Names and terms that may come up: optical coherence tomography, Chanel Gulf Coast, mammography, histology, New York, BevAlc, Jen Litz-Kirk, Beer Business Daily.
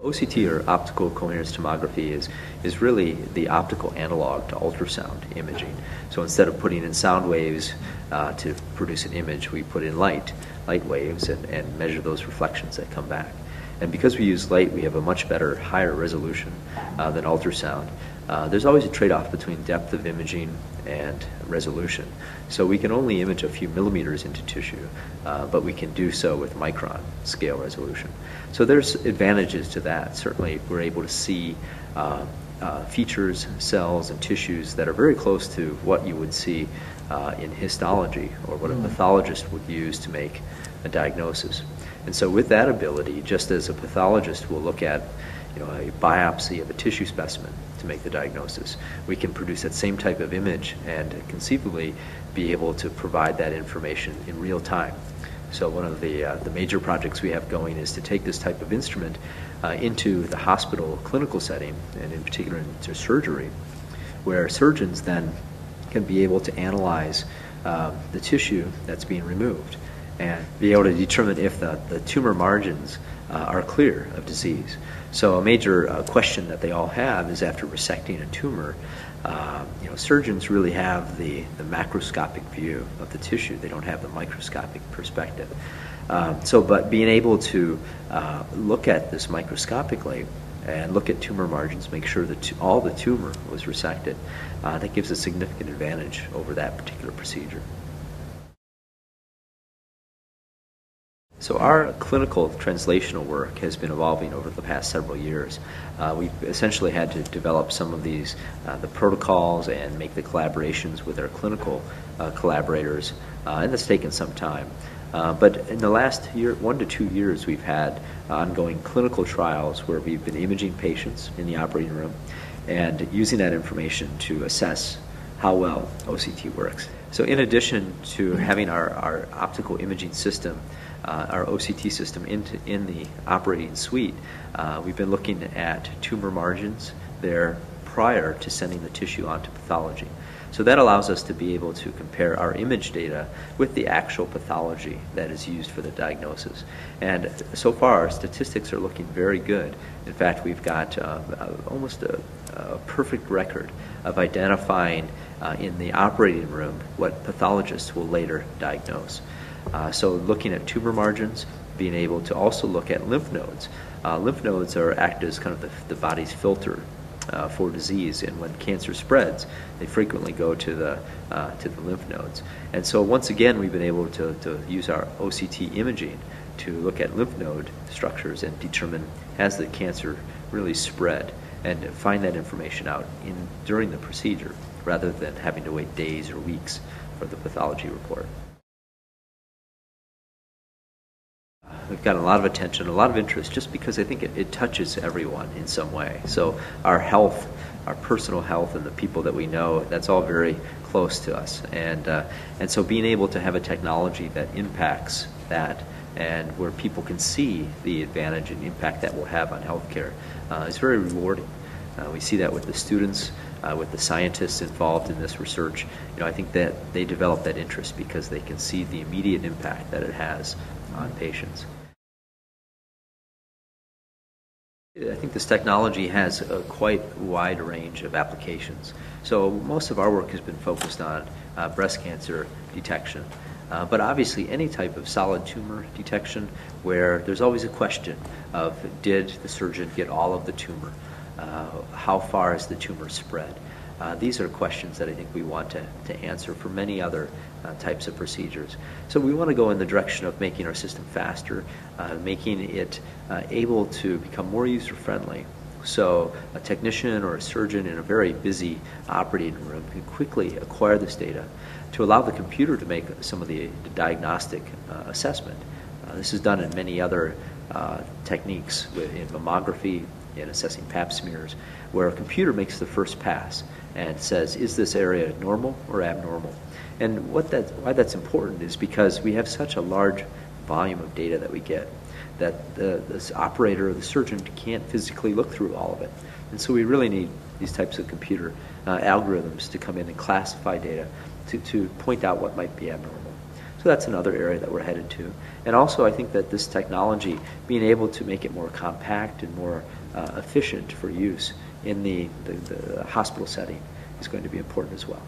OCT, or optical coherence tomography, is really the optical analog to ultrasound imaging. So instead of putting in sound waves to produce an image, we put in light waves and measure those reflections that come back. And because we use light, we have a much better, higher resolution than ultrasound. There's always a trade-off between depth of imaging and resolution. So we can only image a few millimeters into tissue, but we can do so with micron scale resolution. So there's advantages to that. Certainly we're able to see features, cells, and tissues that are very close to what you would see in histology, or what a pathologist would use to make a diagnosis. And so with that ability, just as a pathologist will look at a biopsy of a tissue specimen to make the diagnosis, we can produce that same type of image and conceivably be able to provide that information in real time. So one of the major projects we have going is to take this type of instrument into the hospital clinical setting, and in particular into surgery, where surgeons then can be able to analyze the tissue that's being removed and be able to determine if the tumor margins are clear of disease. So a major question that they all have is, after resecting a tumor, surgeons really have the macroscopic view of the tissue. They don't have the microscopic perspective. But being able to look at this microscopically and look at tumor margins, make sure that all the tumor was resected, that gives a significant advantage over that particular procedure. So our clinical translational work has been evolving over the past several years. We've essentially had to develop some of these, the protocols, and make the collaborations with our clinical collaborators, and that's taken some time. But in the last year, 1 to 2 years, we've had ongoing clinical trials where we've been imaging patients in the operating room and using that information to assess how well OCT works. So in addition to having our optical imaging system, our OCT system in the operating suite, we've been looking at tumor margins there prior to sending the tissue onto pathology. So that allows us to be able to compare our image data with the actual pathology that is used for the diagnosis. And so far, our statistics are looking very good. In fact, we've got almost a perfect record of identifying in the operating room what pathologists will later diagnose. So looking at tumor margins, being able to also look at lymph nodes. Lymph nodes act as kind of the body's filter for disease, and when cancer spreads, they frequently go to the lymph nodes. And so once again, we've been able to use our OCT imaging to look at lymph node structures and determine, has the cancer really spread, and find that information out during the procedure, rather than having to wait days or weeks for the pathology report. We've gotten a lot of attention, a lot of interest, just because I think it touches everyone in some way. So our health, our personal health, and the people that we know, that's all very close to us. And so being able to have a technology that impacts that, and where people can see the advantage and impact that will have on healthcare, is very rewarding. We see that with the students, with the scientists involved in this research. I think that they develop that interest because they can see the immediate impact that it has on patients. I think this technology has a quite wide range of applications. So most of our work has been focused on breast cancer detection. But obviously any type of solid tumor detection, where there's always a question of, did the surgeon get all of the tumor? How far is the tumor spread? These are questions that I think we want to answer for many other types of procedures. So we want to go in the direction of making our system faster, making it able to become more user-friendly. So a technician or a surgeon in a very busy operating room can quickly acquire this data to allow the computer to make some of the diagnostic assessment. This is done in many other techniques in mammography, in assessing pap smears, where a computer makes the first pass and says, is this area normal or abnormal? And why that's important is because we have such a large volume of data that we get that this operator or the surgeon can't physically look through all of it. And so we really need these types of computer algorithms to come in and classify data to point out what might be abnormal. So that's another area that we're headed to. And also I think that this technology, being able to make it more compact and more efficient for use in the hospital setting is going to be important as well.